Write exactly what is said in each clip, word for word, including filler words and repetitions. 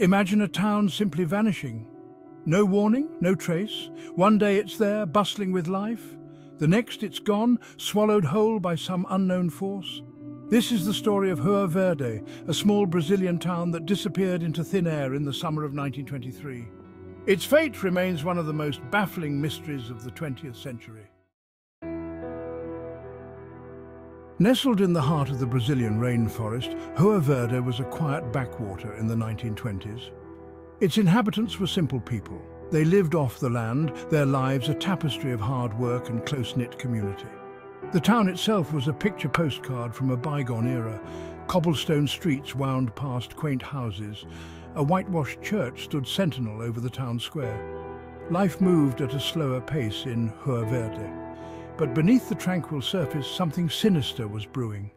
Imagine a town simply vanishing. No warning, no trace. One day it's there, bustling with life. The next it's gone, swallowed whole by some unknown force. This is the story of Hoer Verde, a small Brazilian town that disappeared into thin air in the summer of nineteen twenty-three. Its fate remains one of the most baffling mysteries of the twentieth century. Nestled in the heart of the Brazilian rainforest, Hoer Verde was a quiet backwater in the nineteen twenties. Its inhabitants were simple people. They lived off the land, their lives a tapestry of hard work and close-knit community. The town itself was a picture postcard from a bygone era. Cobblestone streets wound past quaint houses. A whitewashed church stood sentinel over the town square. Life moved at a slower pace in Hoer Verde. But beneath the tranquil surface, something sinister was brewing.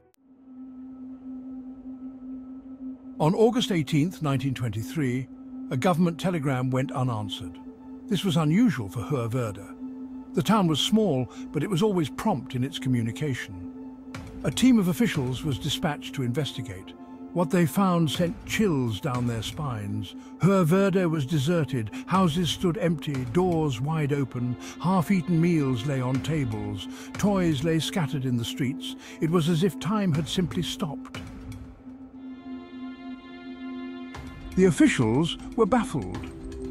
On August eighteenth, nineteen twenty-three, a government telegram went unanswered. This was unusual for Hoer Verde. The town was small, but it was always prompt in its communication. A team of officials was dispatched to investigate. What they found sent chills down their spines. Hoer Verde was deserted, houses stood empty, doors wide open, half-eaten meals lay on tables, toys lay scattered in the streets. It was as if time had simply stopped. The officials were baffled.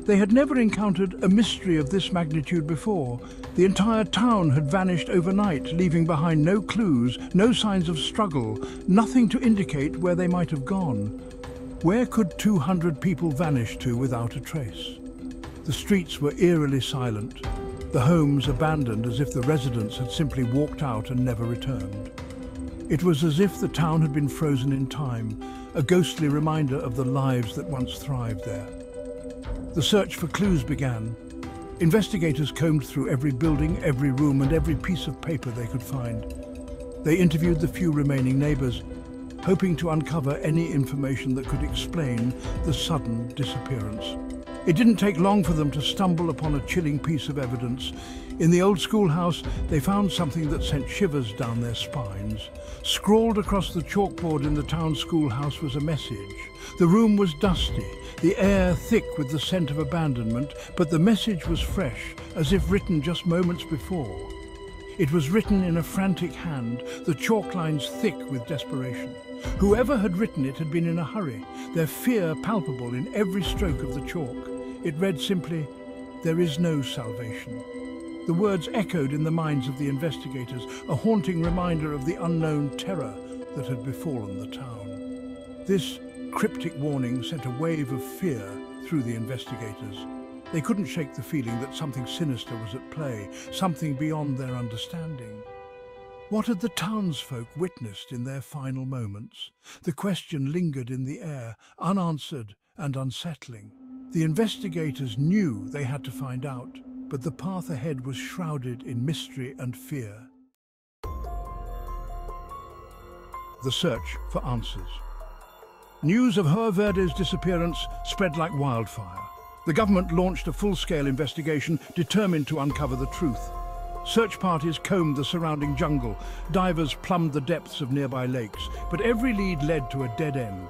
They had never encountered a mystery of this magnitude before. The entire town had vanished overnight, leaving behind no clues, no signs of struggle, nothing to indicate where they might have gone. Where could two hundred people vanish to without a trace? The streets were eerily silent, the homes abandoned as if the residents had simply walked out and never returned. It was as if the town had been frozen in time, a ghostly reminder of the lives that once thrived there. The search for clues began. Investigators combed through every building, every room, and every piece of paper they could find. They interviewed the few remaining neighbors, hoping to uncover any information that could explain the sudden disappearance. It didn't take long for them to stumble upon a chilling piece of evidence. In the old schoolhouse, they found something that sent shivers down their spines. Scrawled across the chalkboard in the town schoolhouse was a message. The room was dusty, the air thick with the scent of abandonment, but the message was fresh, as if written just moments before. It was written in a frantic hand, the chalk lines thick with desperation. Whoever had written it had been in a hurry, their fear palpable in every stroke of the chalk. It read simply, "There is no salvation." The words echoed in the minds of the investigators, a haunting reminder of the unknown terror that had befallen the town. This cryptic warning sent a wave of fear through the investigators. They couldn't shake the feeling that something sinister was at play, something beyond their understanding. What had the townsfolk witnessed in their final moments? The question lingered in the air, unanswered and unsettling. The investigators knew they had to find out, but the path ahead was shrouded in mystery and fear. The search for answers. News of Hoer Verde's disappearance spread like wildfire. The government launched a full-scale investigation determined to uncover the truth. Search parties combed the surrounding jungle, divers plumbed the depths of nearby lakes, but every lead led to a dead end.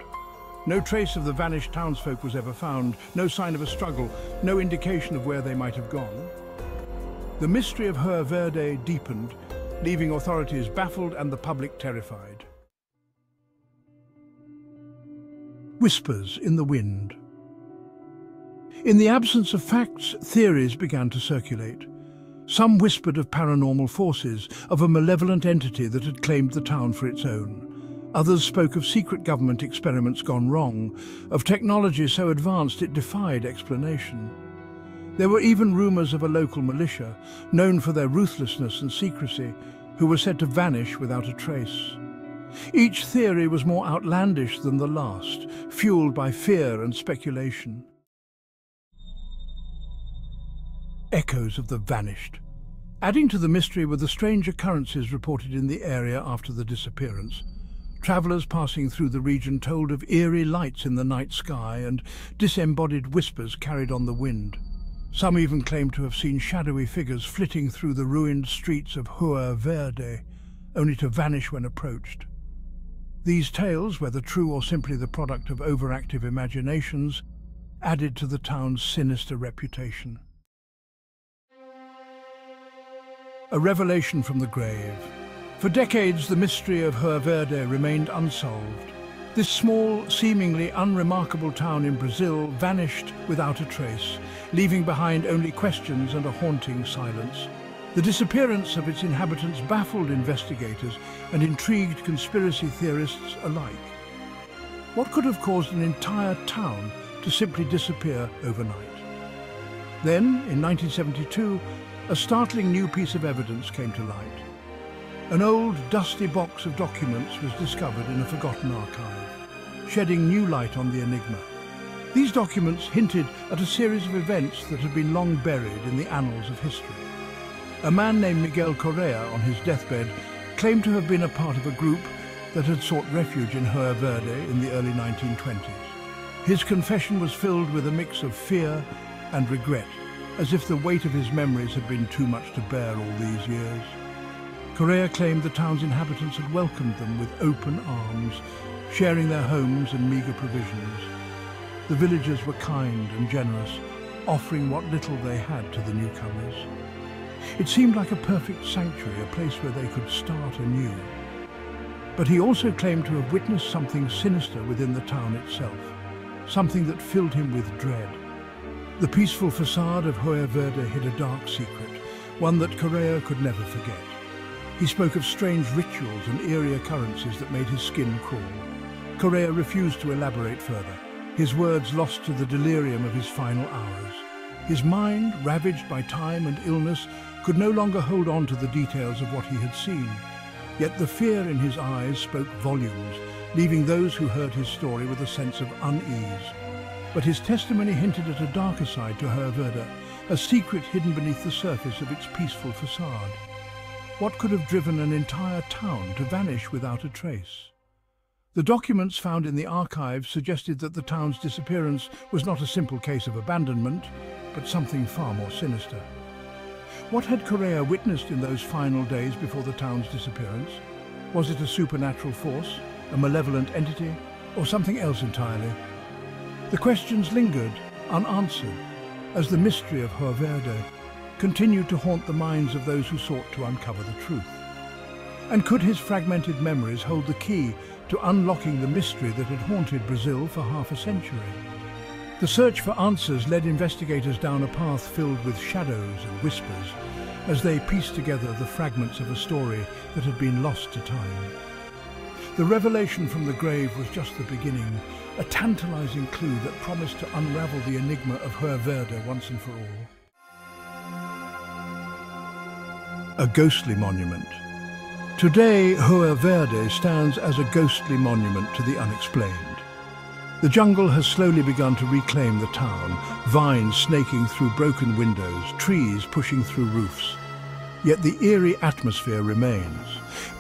No trace of the vanished townsfolk was ever found, no sign of a struggle, no indication of where they might have gone. The mystery of Hoer Verde deepened, leaving authorities baffled and the public terrified. Whispers in the wind. In the absence of facts, theories began to circulate. Some whispered of paranormal forces, of a malevolent entity that had claimed the town for its own. Others spoke of secret government experiments gone wrong, of technology so advanced it defied explanation. There were even rumours of a local militia, known for their ruthlessness and secrecy, who were said to vanish without a trace. Each theory was more outlandish than the last, fueled by fear and speculation. Echoes of the vanished. Adding to the mystery were the strange occurrences reported in the area after the disappearance. Travellers passing through the region told of eerie lights in the night sky and disembodied whispers carried on the wind. Some even claimed to have seen shadowy figures flitting through the ruined streets of Hoer Verde, only to vanish when approached. These tales, whether true or simply the product of overactive imaginations, added to the town's sinister reputation. A revelation from the grave. For decades, the mystery of Hoer Verde remained unsolved. This small, seemingly unremarkable town in Brazil vanished without a trace, leaving behind only questions and a haunting silence. The disappearance of its inhabitants baffled investigators and intrigued conspiracy theorists alike. What could have caused an entire town to simply disappear overnight? Then, in nineteen seventy-two, a startling new piece of evidence came to light. An old, dusty box of documents was discovered in a forgotten archive, shedding new light on the enigma. These documents hinted at a series of events that had been long buried in the annals of history. A man named Miguel Correa, on his deathbed, claimed to have been a part of a group that had sought refuge in Hoer Verde in the early nineteen twenties. His confession was filled with a mix of fear and regret, as if the weight of his memories had been too much to bear all these years. Correa claimed the town's inhabitants had welcomed them with open arms, sharing their homes and meagre provisions. The villagers were kind and generous, offering what little they had to the newcomers. It seemed like a perfect sanctuary, a place where they could start anew. But he also claimed to have witnessed something sinister within the town itself, something that filled him with dread. The peaceful facade of Hoer Verde hid a dark secret, one that Correa could never forget. He spoke of strange rituals and eerie occurrences that made his skin crawl. Correa refused to elaborate further, his words lost to the delirium of his final hours. His mind, ravaged by time and illness, could no longer hold on to the details of what he had seen. Yet the fear in his eyes spoke volumes, leaving those who heard his story with a sense of unease. But his testimony hinted at a darker side to Hoer Verde, a secret hidden beneath the surface of its peaceful facade. What could have driven an entire town to vanish without a trace? The documents found in the archive suggested that the town's disappearance was not a simple case of abandonment, but something far more sinister. What had Correa witnessed in those final days before the town's disappearance? Was it a supernatural force, a malevolent entity, or something else entirely? The questions lingered, unanswered, as the mystery of Hoer Verde continued to haunt the minds of those who sought to uncover the truth. And could his fragmented memories hold the key to unlocking the mystery that had haunted Brazil for half a century? The search for answers led investigators down a path filled with shadows and whispers as they pieced together the fragments of a story that had been lost to time. The revelation from the grave was just the beginning, a tantalizing clue that promised to unravel the enigma of Hoer Verde once and for all. A ghostly monument. Today, Hoer Verde stands as a ghostly monument to the unexplained. The jungle has slowly begun to reclaim the town, vines snaking through broken windows, trees pushing through roofs. Yet the eerie atmosphere remains.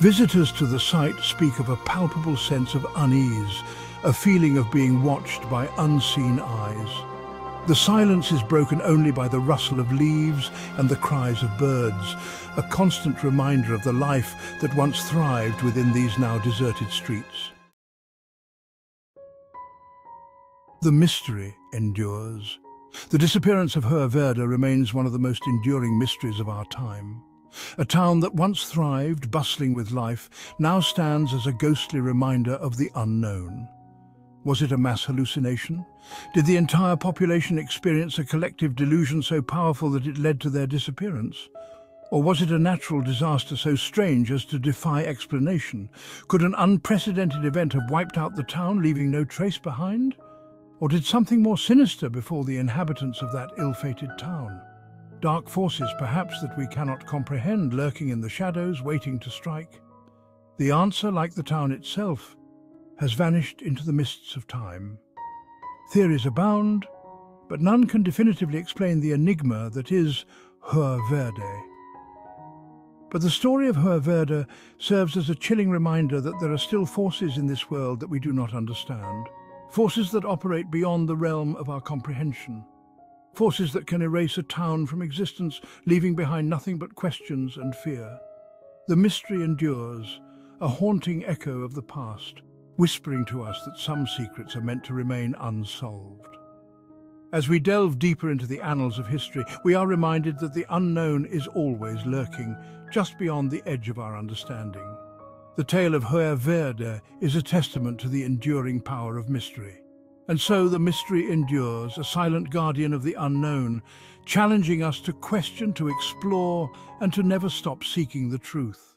Visitors to the site speak of a palpable sense of unease, a feeling of being watched by unseen eyes. The silence is broken only by the rustle of leaves and the cries of birds, a constant reminder of the life that once thrived within these now deserted streets. The mystery endures. The disappearance of Hoer Verde remains one of the most enduring mysteries of our time. A town that once thrived, bustling with life, now stands as a ghostly reminder of the unknown. Was it a mass hallucination? Did the entire population experience a collective delusion so powerful that it led to their disappearance? Or was it a natural disaster so strange as to defy explanation? Could an unprecedented event have wiped out the town, leaving no trace behind? Or did something more sinister befall the inhabitants of that ill-fated town? Dark forces, perhaps, that we cannot comprehend, lurking in the shadows, waiting to strike? The answer, like the town itself, has vanished into the mists of time. Theories abound, but none can definitively explain the enigma that is Hoer Verde. But the story of Hoer Verde serves as a chilling reminder that there are still forces in this world that we do not understand, forces that operate beyond the realm of our comprehension, forces that can erase a town from existence, leaving behind nothing but questions and fear. The mystery endures, a haunting echo of the past, whispering to us that some secrets are meant to remain unsolved. As we delve deeper into the annals of history, we are reminded that the unknown is always lurking, just beyond the edge of our understanding. The tale of Hoer Verde is a testament to the enduring power of mystery. And so the mystery endures, a silent guardian of the unknown, challenging us to question, to explore, and to never stop seeking the truth.